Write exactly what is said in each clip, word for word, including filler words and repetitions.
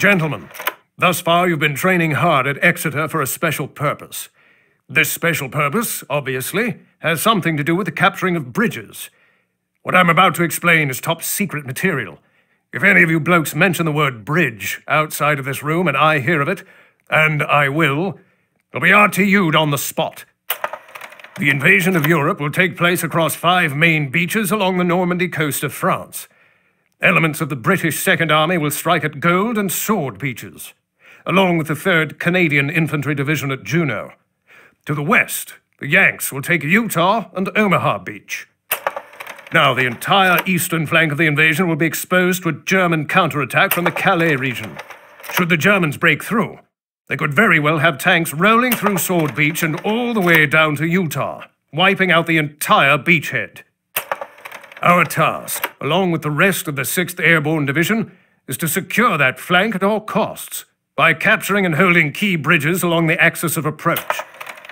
Gentlemen, thus far you've been training hard at Exeter for a special purpose. This special purpose, obviously, has something to do with the capturing of bridges. What I'm about to explain is top secret material. If any of you blokes mention the word bridge outside of this room and I hear of it, and I will, it'll be R T U'd on the spot. The invasion of Europe will take place across five main beaches along the Normandy coast of France. Elements of the British Second Army will strike at Gold and Sword beaches, along with the third Canadian Infantry Division at Juno. To the west, the Yanks will take Utah and Omaha Beach. Now, the entire eastern flank of the invasion will be exposed to a German counterattack from the Calais region. Should the Germans break through, they could very well have tanks rolling through Sword Beach and all the way down to Utah, wiping out the entire beachhead. Our task, along with the rest of the sixth Airborne Division, is to secure that flank at all costs by capturing and holding key bridges along the axis of approach.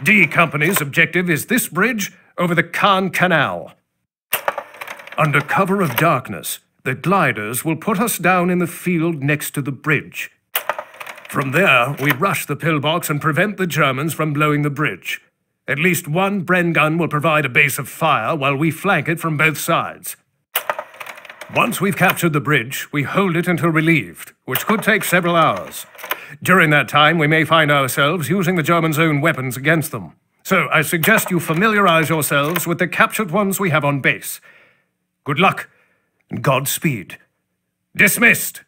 D Company's objective is this bridge over the Caen Canal. Under cover of darkness, the gliders will put us down in the field next to the bridge. From there, we rush the pillbox and prevent the Germans from blowing the bridge. At least one Bren gun will provide a base of fire while we flank it from both sides. Once we've captured the bridge, we hold it until relieved, which could take several hours. During that time, we may find ourselves using the Germans' own weapons against them. So I suggest you familiarize yourselves with the captured ones we have on base. Good luck, and Godspeed. Dismissed!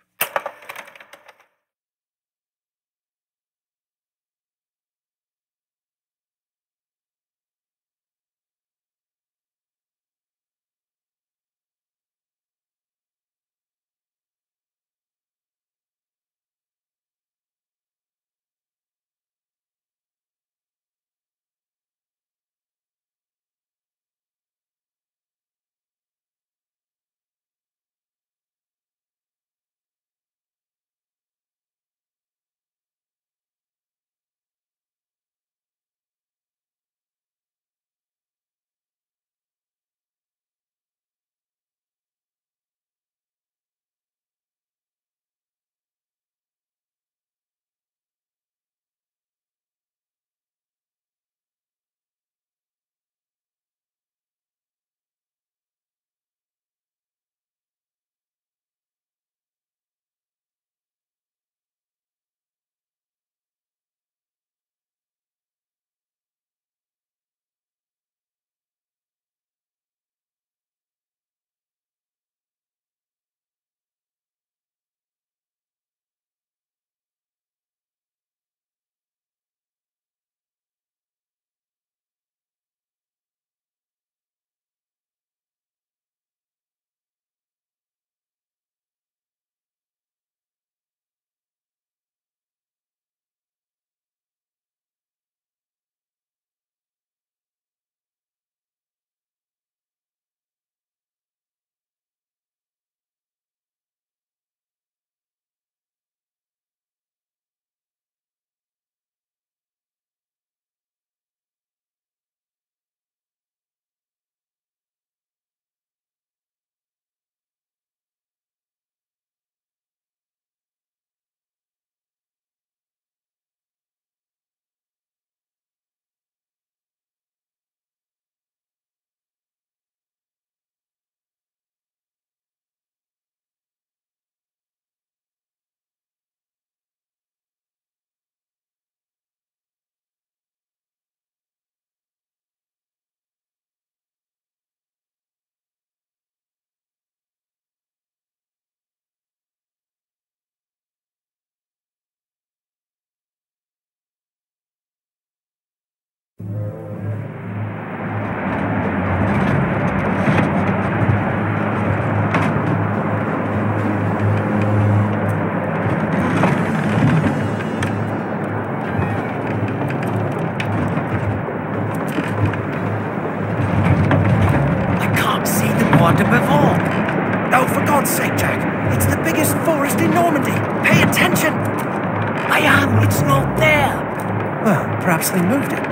They moved it.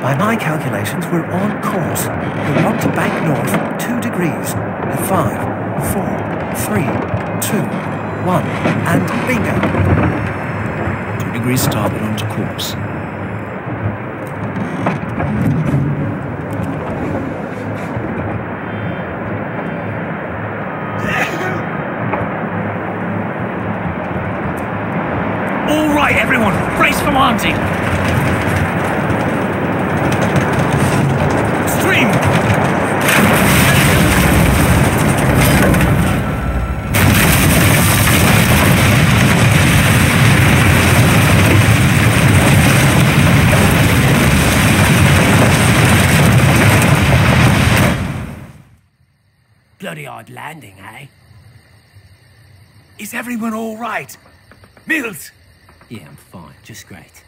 By my calculations, we're on course. We're on to bank north two degrees at five, four, three, two, one, and bingo. degrees starboard onto course. All right, everyone, brace for Monty. Stream! Bloody hard landing, eh? Is everyone all right? Mills? Yeah, I'm fine. Just great.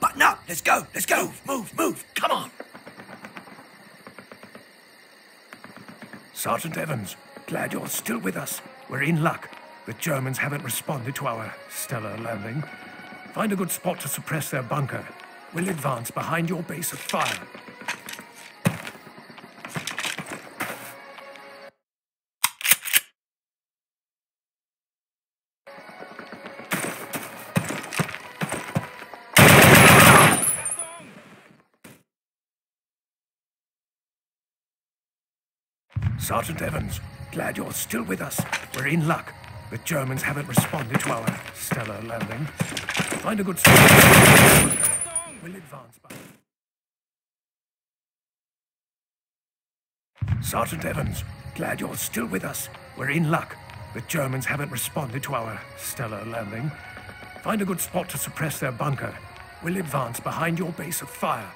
Button up! Let's go! Let's go! Move! Move! Move! Come on! Sergeant Evans, glad you're still with us. We're in luck. The Germans haven't responded to our stellar landing. Find a good spot to suppress their bunker. We'll advance behind your base of fire. Sergeant Evans, glad you're still with us. We're in luck. The Germans haven't responded to our stellar landing. Find a good spot. We'll advance by... Sergeant Evans, glad you're still with us. We're in luck. The Germans haven't responded to our stellar landing. Find a good spot to suppress their bunker. We'll advance behind your base of fire.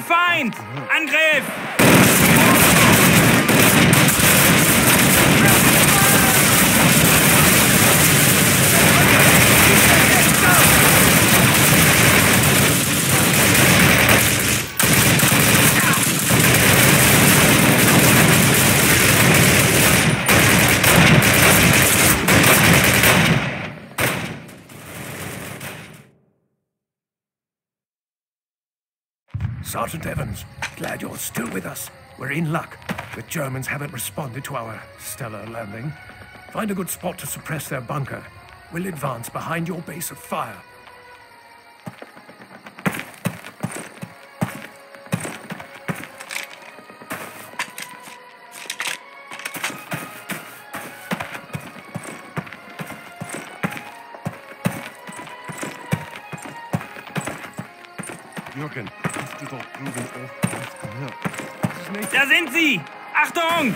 der Feind! Angriff! Sergeant Evans, glad you're still with us. We're in luck. The Germans haven't responded to our stellar landing. Find a good spot to suppress their bunker. We'll advance behind your base of fire. Da sind sie! Achtung!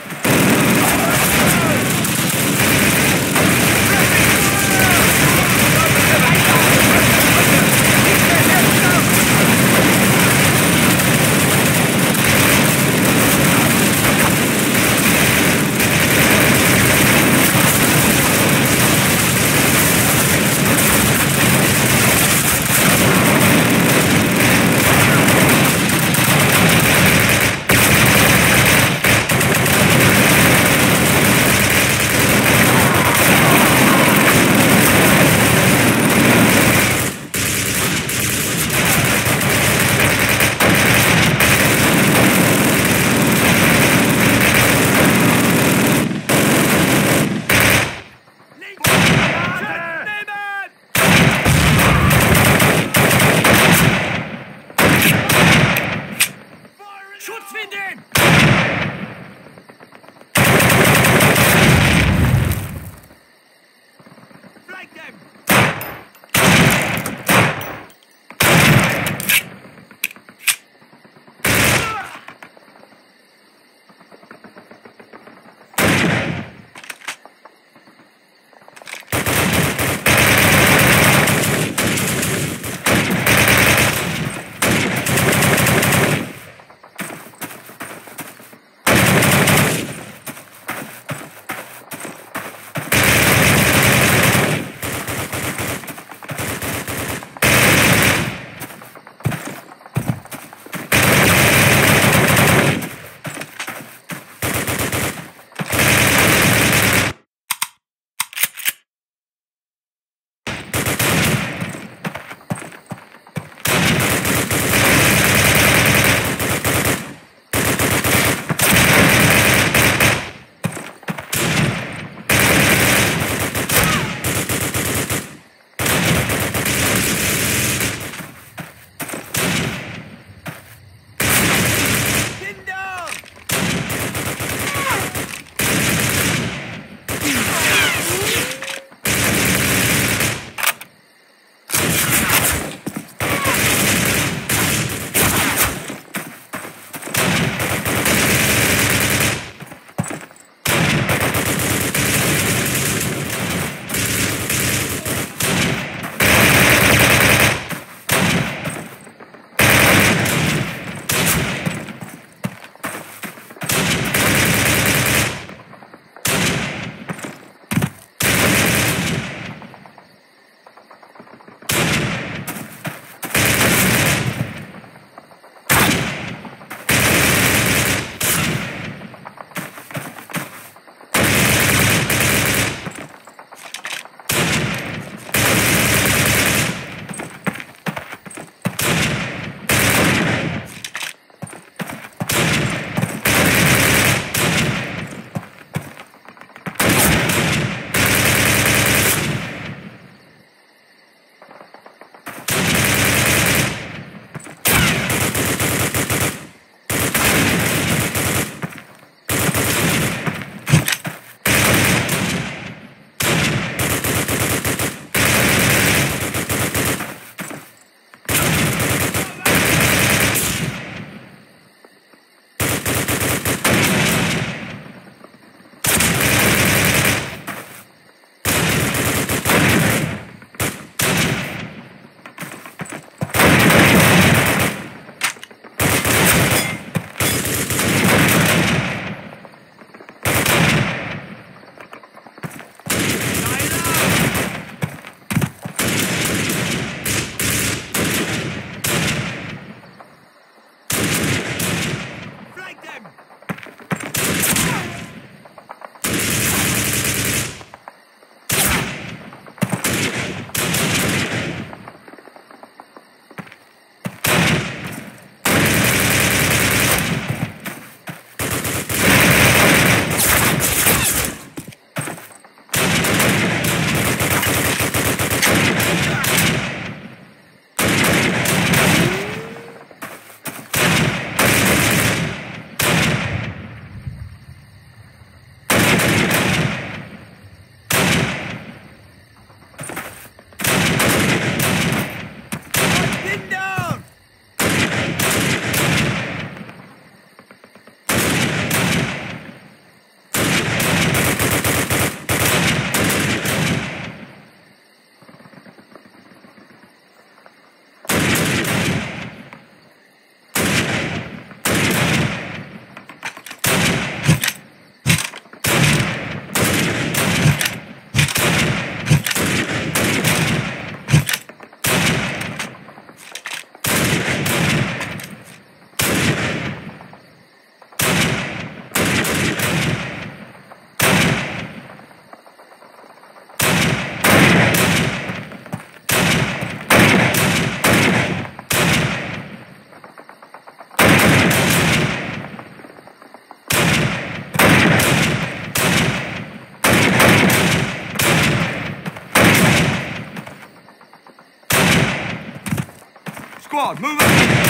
squad, move up!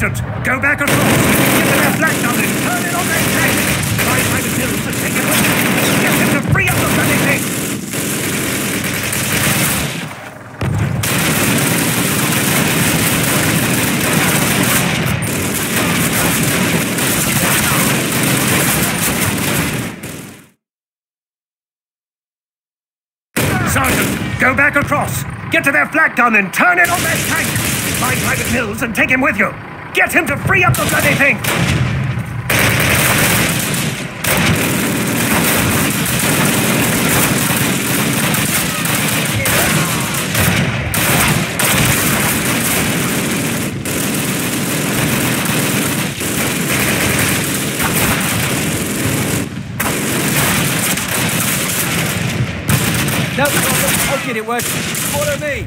Sergeant! Go back and forth! Get to their flank on it! Turn it on their flank! Try by the hills to take it with them! Get them to free up the bloody thing! Sergeant, go back across! Get to their flag gun and turn it on their tank! Find Private Mills and take him with you! Get him to free up the bloody thing! No problem, I'll get it working. Follow me!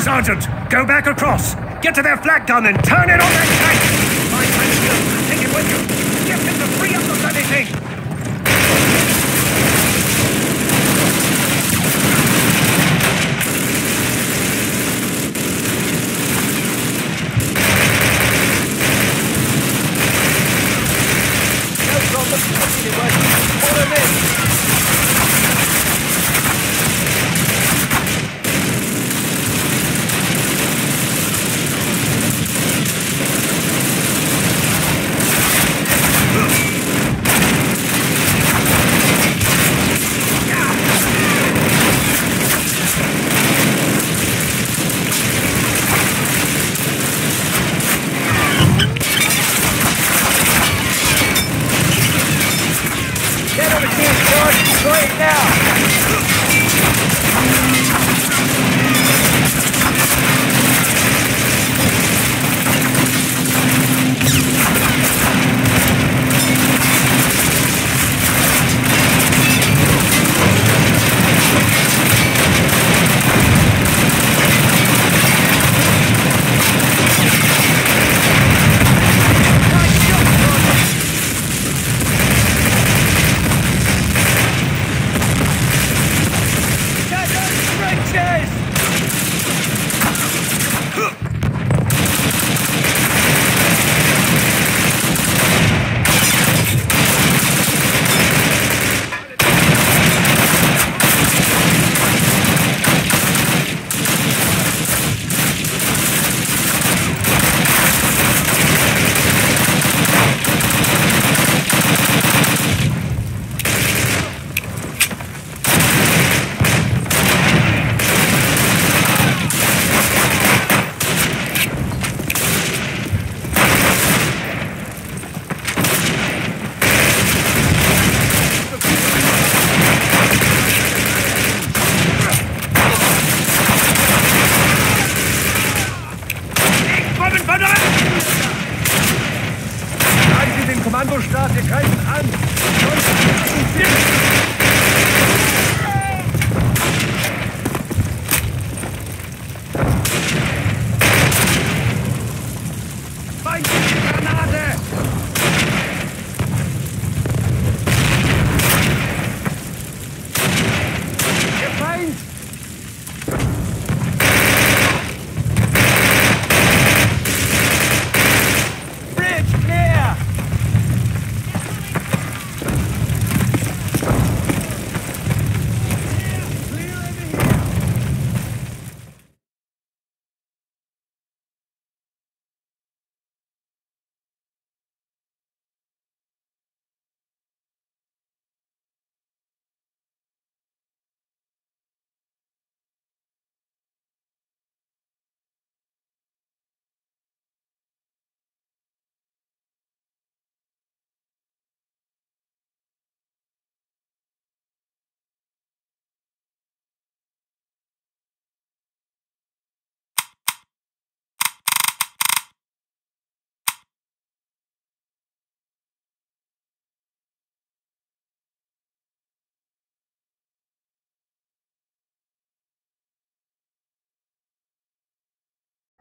Sergeant, go back across. Get to their flag gun and turn it on their tank. My friend Bill, take it with you. Get him to free up the bloody thing.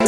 I'm